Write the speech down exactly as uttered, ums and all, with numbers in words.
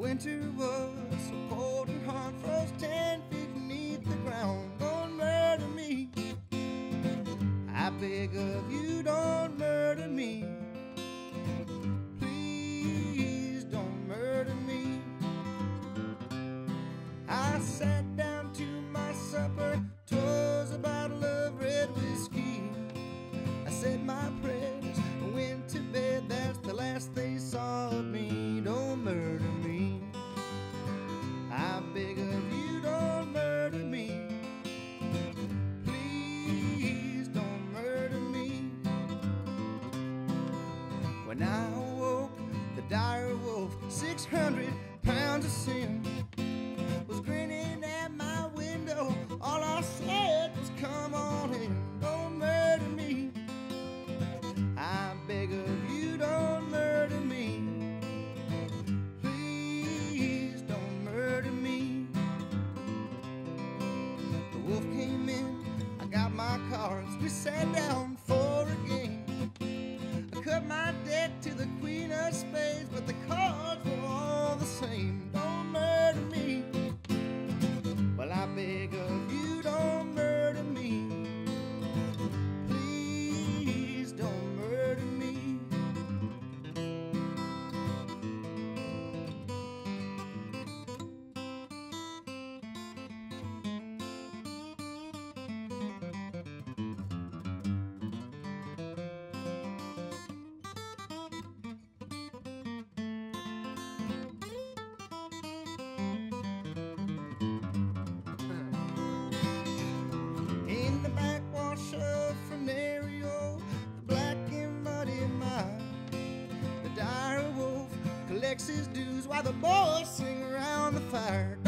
winter was so cold and hard, froze ten feet beneath the ground. Don't murder me, I beg of you, don't murder me. Please don't murder me. I sat down to my supper, tossed a bottle of red whiskey. I said my prayers, went to bed, that's the last they saw of me. Don't murder me, I beg of you, don't murder me. Please don't murder me. When I awoke, the dire wolf, six hundred pounds of sin, was grinning at my window. All I said was, come on in. Don't murder me, I beg of you, don't murder me. Please don't murder me. The wolf came in, I got my cards, we sat down for a game. I cut my deck to the queen of spades, but the cards were all the same. Don't murder me, well, I beg of you, don't murder me. Please don't murder me. Collects his dues while the boys sing around the fire.